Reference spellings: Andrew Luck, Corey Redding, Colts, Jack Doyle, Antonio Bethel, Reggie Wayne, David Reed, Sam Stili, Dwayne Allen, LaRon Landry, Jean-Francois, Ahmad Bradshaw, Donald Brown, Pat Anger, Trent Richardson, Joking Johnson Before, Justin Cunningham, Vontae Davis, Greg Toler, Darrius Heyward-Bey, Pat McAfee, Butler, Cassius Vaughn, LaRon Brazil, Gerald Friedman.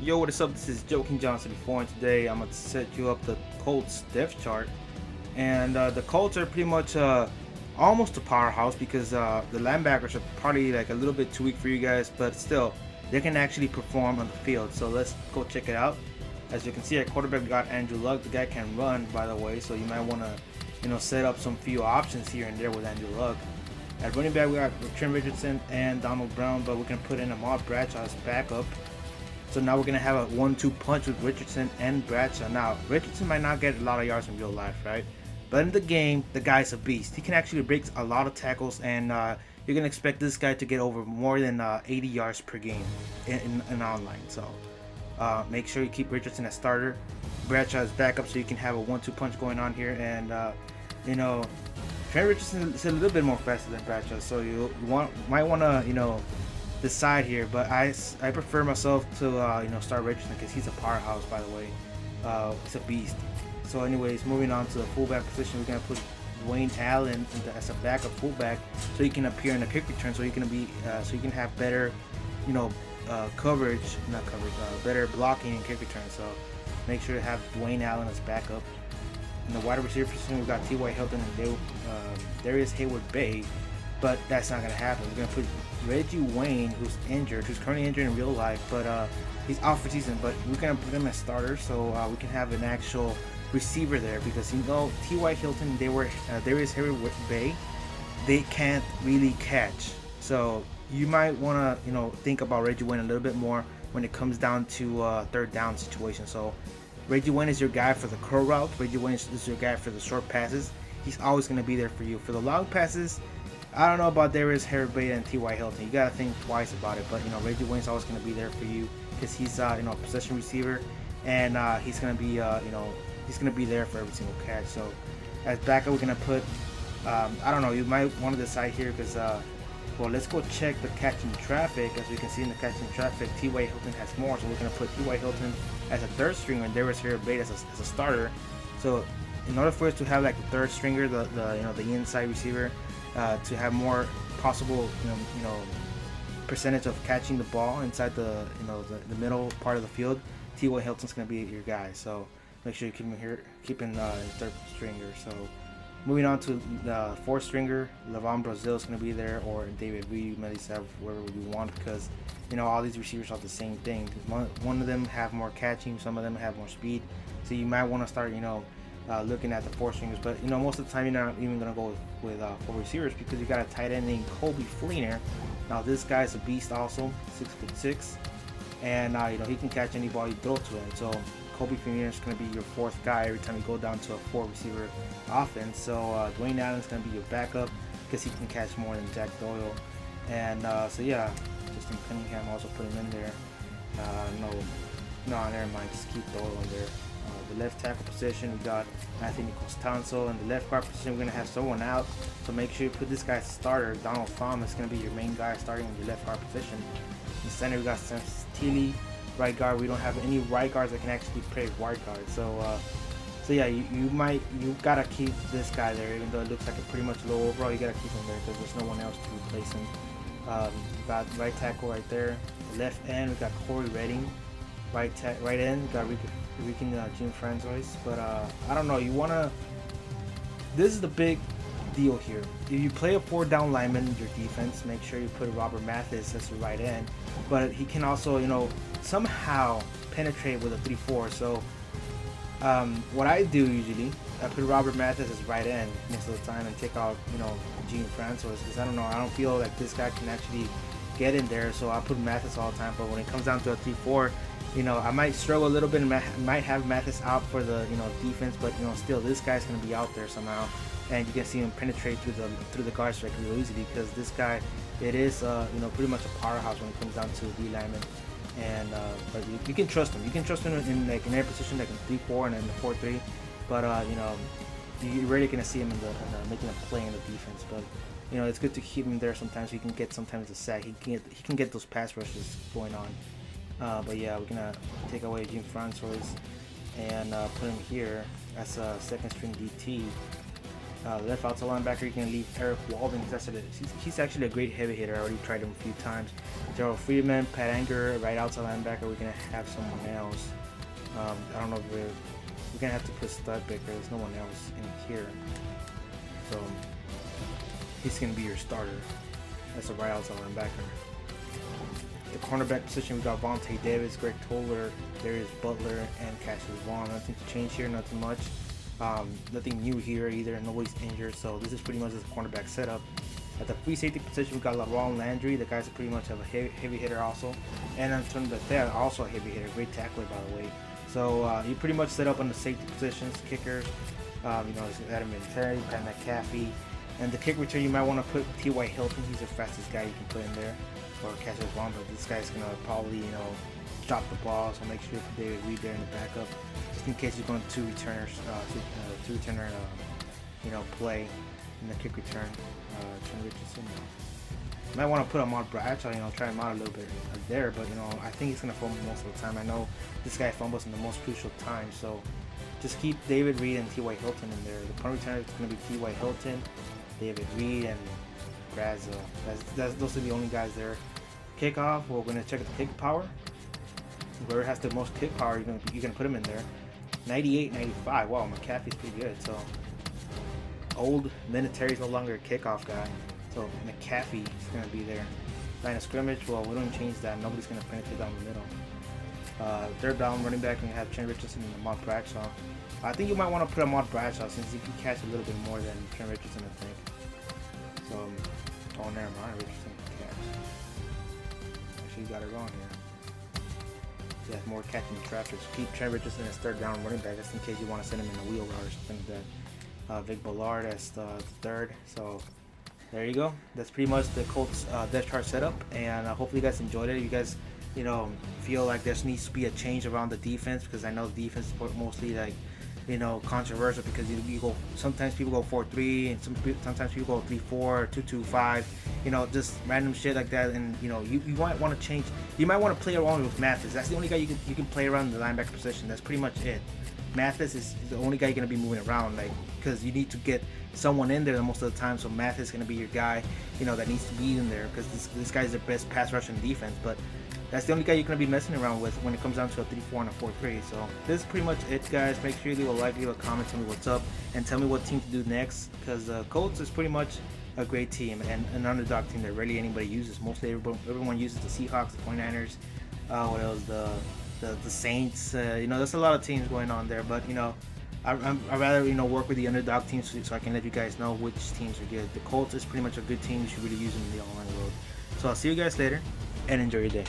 Yo, what is up? This is Joking Johnson Before, and today I'm going to set you up the Colts depth chart. And the Colts are pretty much almost a powerhouse because the linebackers are probably like a little bit too weak for you guys, but still, they can actually perform on the field. So let's go check it out. As you can see, at quarterback we got Andrew Luck. The guy can run, by the way, so you might want to, you know, set up some few options here and there with Andrew Luck. At running back we got Trent Richardson and Donald Brown, but we can put in Ahmad Bradshaw as backup. So now we're going to have a 1-2 punch with Richardson and Bradshaw. Now, Richardson might not get a lot of yards in real life, right? But in the game, the guy's a beast. He can actually break a lot of tackles, and you're going to expect this guy to get over more than 80 yards per game in online. So make sure you keep Richardson as starter. Bradshaw as backup, so you can have a 1-2 punch going on here. And, you know, Trent Richardson is a little bit more faster than Bradshaw. So you might want to, you know, decide here, but I prefer myself to you know, start Richardson because he's a powerhouse, by the way. He's a beast. So anyways, moving on to the fullback position, we're gonna put Dwayne Allen as a backup fullback, so he can appear in the kick return, so he can be so you can have better, you know, better blocking and kick return. So make sure to have Dwayne Allen as backup. In the wide receiver position, we got T.Y. Hilton and Darrius Heyward-Bey. But that's not gonna happen. We're gonna put Reggie Wayne, who's injured, who's currently injured in real life, but he's out for season. But we're gonna put him as starter, so we can have an actual receiver there, because you know T.Y. Hilton, Darrius Heyward-Bey, they can't really catch. So you might wanna, you know, think about Reggie Wayne a little bit more when it comes down to third down situation. So Reggie Wayne is your guy for the curl route. Reggie Wayne is your guy for the short passes. He's always gonna be there for you. For the long passes, I don't know about Darrius Heyward-Bey and T.Y. Hilton. You gotta think twice about it, but you know, Reggie Wayne's always gonna be there for you because he's you know, a possession receiver, and he's gonna be you know, he's gonna be there for every single catch. So as backup, we're gonna put I don't know. You might want to decide here because well, let's go check the catching traffic. As we can see in the catching traffic, T.Y. Hilton has more, so we're gonna put T.Y. Hilton as a third stringer and Darrius Heyward-Bey as a starter. So in order for us to have like the third stringer, the you know, the inside receiver. To have more possible, you know, percentage of catching the ball inside the, you know, the middle part of the field, T.Y. Hilton's gonna be your guy. So make sure you keep him here, keeping third stringer. So moving on to the fourth stringer, LaRon Brazil is gonna be there, or David Reed, Melissa, wherever we want, because you know all these receivers are the same thing. One of them have more catching, some of them have more speed. So you might want to start, you know, looking at the four stringers, but you know, most of the time you're not even gonna go with four receivers, because you got a tight end named Coby Fleener. Now this guy's a beast, also 6'6", and you know, he can catch any ball you throw to him. So Coby Fleener is gonna be your fourth guy every time you go down to a four receiver offense. So Dwayne Allen's gonna be your backup because he can catch more than Jack Doyle, and so yeah, Justin Cunningham also put him in there. No, never mind, just keep Doyle in there. The left tackle position, we got Matthew Costanzo, and the left guard position, we're going to have someone out, so make sure you put this guy starter. Donald Thomas is going to be your main guy starting in your left guard position. In the center, we got Sam Stili. Right guard, we don't have any right guards that can actually play right guard, so so yeah, you got to keep this guy there, even though it looks like a pretty much low overall. You got to keep him there because there's no one else to replace him. We got right tackle right there. The left end, we got Corey Redding. Right end, got Jean-Francois, but I don't know. You wanna, this is the big deal here. If you play a four down lineman in your defense, make sure you put Robert Mathis as your right end, but he can also, you know, somehow penetrate with a 3-4. So what I do usually, I put Robert Mathis as right end most of the time and take out, you know, Jean-Francois, because I don't know, I don't feel like this guy can actually get in there. So I put Mathis all the time, but when it comes down to a 3-4, you know, I might struggle a little bit and might have Mathis out for the, you know, defense, but you know, still this guy's gonna be out there somehow, and you can see him penetrate through the guard strike real easily, because this guy, it is you know, pretty much a powerhouse when it comes down to D lineman, and but you can trust him. You can trust him in like an air position, like in 3-4 and in the 4-3, but you know, you're really gonna see him in the making a play in the defense, but. You know, it's good to keep him there sometimes. He can get sometimes a sack. He can get those pass rushes going on. But yeah, we're gonna take away Jean-Francois and put him here as a second string DT. Left outside linebacker, you're going to leave Eric Walden. He's actually a great heavy hitter. I already tried him a few times. Gerald Friedman, Pat Anger, right outside linebacker. We're going to have someone else. I don't know if we're going to have to put Stutbecker. There's no one else in here. So he's going to be your starter. That's a right outside linebacker. The cornerback position, we got Vontae Davis, Greg Toler, Darrius Butler, and Cassius Vaughn. Nothing to change here, nothing much. Nothing new here either. Nobody's injured, so this is pretty much the cornerback setup. At the free safety position, we got LaRon Landry. The guys are pretty much have a heavy hitter also, and Antonio Bethel, also a heavy hitter, great tackler by the way. So you pretty much set up on the safety positions, kickers. You know, Adam Terry, Pat McAfee, and the kick return. You might want to put T.Y. Hilton. He's the fastest guy you can put in there, or Cassius Vaughn. But this guy's gonna probably, you know, drop the ball, so make sure for David Reed there in the backup, just in case you're going two returner, you know, play in the kick return. Trent Richardson, you might want to put Ahmad Bradshaw, you know, try him out a little bit there, but you know, I think he's gonna fumble most of the time. I know this guy fumbles in the most crucial time, so just keep David Reed and T.Y. Hilton in there. The punt returner is gonna be T.Y. Hilton, David Reed, and Brazil. Those are the only guys there. Kickoff, we're gonna check the kick power. Whoever has the most kick power, you're gonna put him in there. 98, 95. Wow, McAfee's pretty good. So old Minatary's no longer a kickoff guy, so McAfee is gonna be there. Line of scrimmage, well, we don't change that. Nobody's gonna penetrate down the middle. Third down, running back, and have Trent Richardson and Ahmad Bradshaw. I think you might want to put Ahmad Bradshaw since he can catch a little bit more than Trent Richardson, I think. So, oh, never mind, Richardson can catch. Actually, you got it wrong here. He has more catching traffic. So keep Trent Richardson as third down running back, just in case you want to send him in a wheel route or something like that. Vic Ballard as the third. So, there you go. That's pretty much the Colts depth chart setup, and hopefully you guys enjoyed it. You guys, you know, feel like there needs to be a change around the defense, because I know the defense is mostly, like, you know, controversial, because you go, sometimes people go 4-3, and sometimes people go 3-4, 2-2-5, you know, just random shit like that. And you know, you might want to change. You might want to play around with Mathis. That's the only guy you can play around the linebacker position. That's pretty much it. Mathis is the only guy you're gonna be moving around, like, because you need to get someone in there most of the time. So Mathis is gonna be your guy, you know, that needs to be in there, because this guy's the best pass rush in defense, but that's the only guy you're going to be messing around with when it comes down to a 3-4 and a 4-3. So this is pretty much it, guys. Make sure you leave a like, leave a comment, tell me what's up, and tell me what team to do next, because the Colts is pretty much a great team and an underdog team that rarely anybody uses. Mostly everyone uses the Seahawks, the 49ers, what else, the Saints. You know, there's a lot of teams going on there, but, you know, I'd rather, you know, work with the underdog teams so I can let you guys know which teams are good. The Colts is pretty much a good team. You should really use them in the online world. So I'll see you guys later, and enjoy your day.